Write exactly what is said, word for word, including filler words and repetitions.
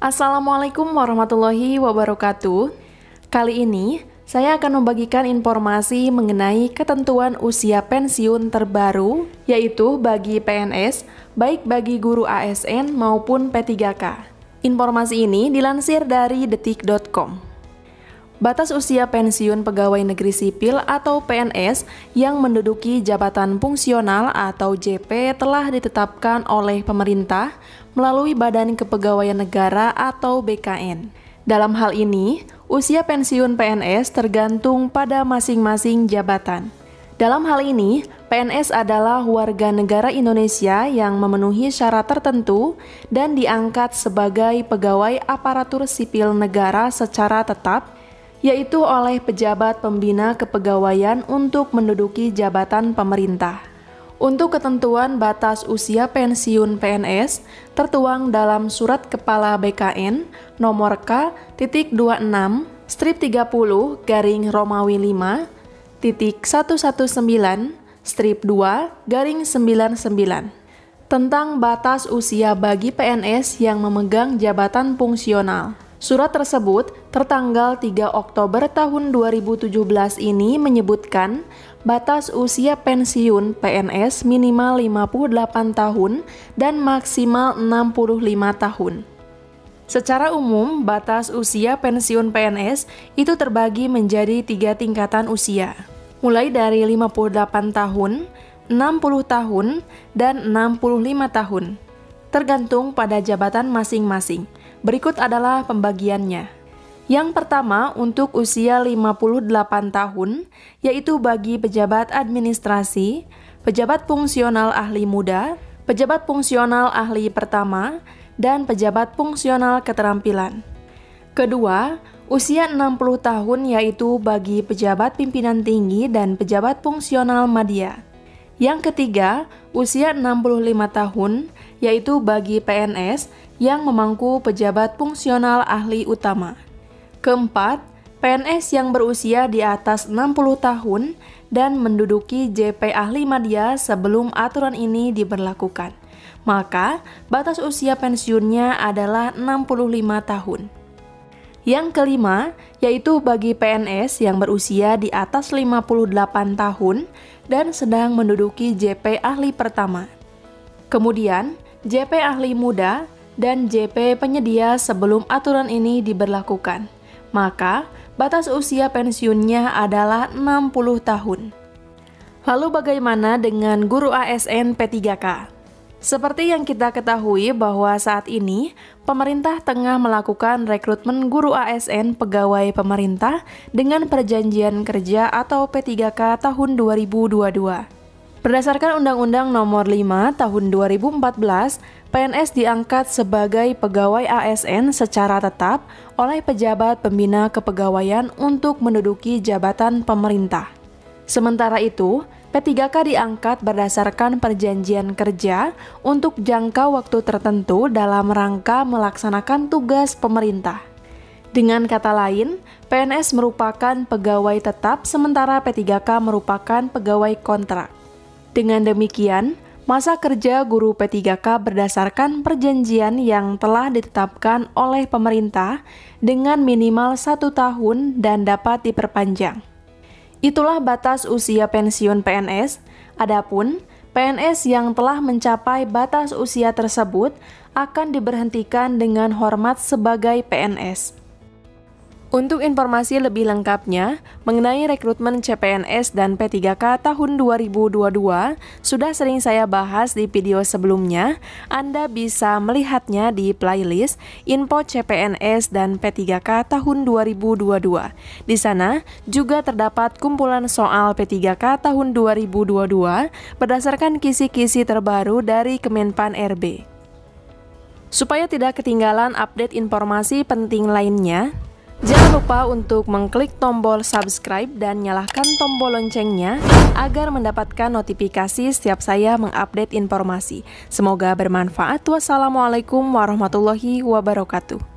Assalamualaikum warahmatullahi wabarakatuh. Kali ini saya akan membagikan informasi mengenai ketentuan usia pensiun terbaru, yaitu bagi P N S, baik bagi guru A S N maupun P tiga K. Informasi ini dilansir dari detik titik com. Batas usia pensiun pegawai negeri sipil atau P N S yang menduduki jabatan fungsional atau J P telah ditetapkan oleh pemerintah melalui Badan Kepegawaian Negara atau B K N. Dalam hal ini, usia pensiun P N S tergantung pada masing-masing jabatan. Dalam hal ini, P N S adalah warga negara Indonesia yang memenuhi syarat tertentu dan diangkat sebagai pegawai aparatur sipil negara secara tetap, yaitu oleh pejabat pembina kepegawaian untuk menduduki jabatan pemerintah. Untuk ketentuan batas usia pensiun P N S tertuang dalam Surat Kepala B K N nomor K titik dua puluh enam titik Romawi lima titik seratus sembilan belas dua garing sembilan puluh sembilan tentang batas usia bagi P N S yang memegang jabatan fungsional. Surat tersebut tertanggal tiga Oktober tahun dua ribu tujuh belas ini menyebutkan batas usia pensiun P N S minimal lima puluh delapan tahun dan maksimal enam puluh lima tahun. Secara umum, batas usia pensiun P N S itu terbagi menjadi tiga tingkatan usia, mulai dari lima puluh delapan tahun, enam puluh tahun, dan enam puluh lima tahun, tergantung pada jabatan masing-masing. Berikut adalah pembagiannya. Yang pertama untuk usia lima puluh delapan tahun, yaitu bagi pejabat administrasi, pejabat fungsional ahli muda, pejabat fungsional ahli pertama, dan pejabat fungsional keterampilan. Kedua, usia enam puluh tahun yaitu bagi pejabat pimpinan tinggi dan pejabat fungsional madya. Yang ketiga, usia enam puluh lima tahun, yaitu bagi P N S yang memangku pejabat fungsional ahli utama. Keempat, P N S yang berusia di atas enam puluh tahun dan menduduki J P ahli madya sebelum aturan ini diberlakukan. Maka, batas usia pensiunnya adalah enam puluh lima tahun. Yang kelima, yaitu bagi P N S yang berusia di atas lima puluh delapan tahun dan sedang menduduki J P ahli pertama. Kemudian, J P ahli muda dan J P penyedia sebelum aturan ini diberlakukan. Maka, batas usia pensiunnya adalah enam puluh tahun. Lalu bagaimana dengan guru A S N P tiga K? Seperti yang kita ketahui bahwa saat ini, pemerintah tengah melakukan rekrutmen guru A S N pegawai pemerintah dengan perjanjian kerja atau P tiga K tahun dua ribu dua puluh dua. Berdasarkan Undang-Undang Nomor lima tahun dua ribu empat belas, P N S diangkat sebagai pegawai A S N secara tetap oleh pejabat pembina kepegawaian untuk menduduki jabatan pemerintah. Sementara itu, P tiga K diangkat berdasarkan perjanjian kerja untuk jangka waktu tertentu dalam rangka melaksanakan tugas pemerintah. Dengan kata lain, P N S merupakan pegawai tetap sementara P tiga K merupakan pegawai kontrak. Dengan demikian, masa kerja guru P tiga K berdasarkan perjanjian yang telah ditetapkan oleh pemerintah dengan minimal satu tahun dan dapat diperpanjang. Itulah batas usia pensiun P N S. Adapun P N S yang telah mencapai batas usia tersebut akan diberhentikan dengan hormat sebagai P N S. Untuk informasi lebih lengkapnya mengenai rekrutmen C P N S dan P tiga K tahun dua ribu dua puluh dua sudah sering saya bahas di video sebelumnya. Anda bisa melihatnya di playlist Info C P N S dan P tiga K tahun dua ribu dua puluh dua. Di sana juga terdapat kumpulan soal P tiga K tahun dua ribu dua puluh dua berdasarkan kisi-kisi terbaru dari Kemenpan R B. Supaya tidak ketinggalan update informasi penting lainnya, jangan lupa untuk mengklik tombol subscribe dan nyalakan tombol loncengnya agar mendapatkan notifikasi setiap saya mengupdate informasi. Semoga bermanfaat. Wassalamualaikum warahmatullahi wabarakatuh.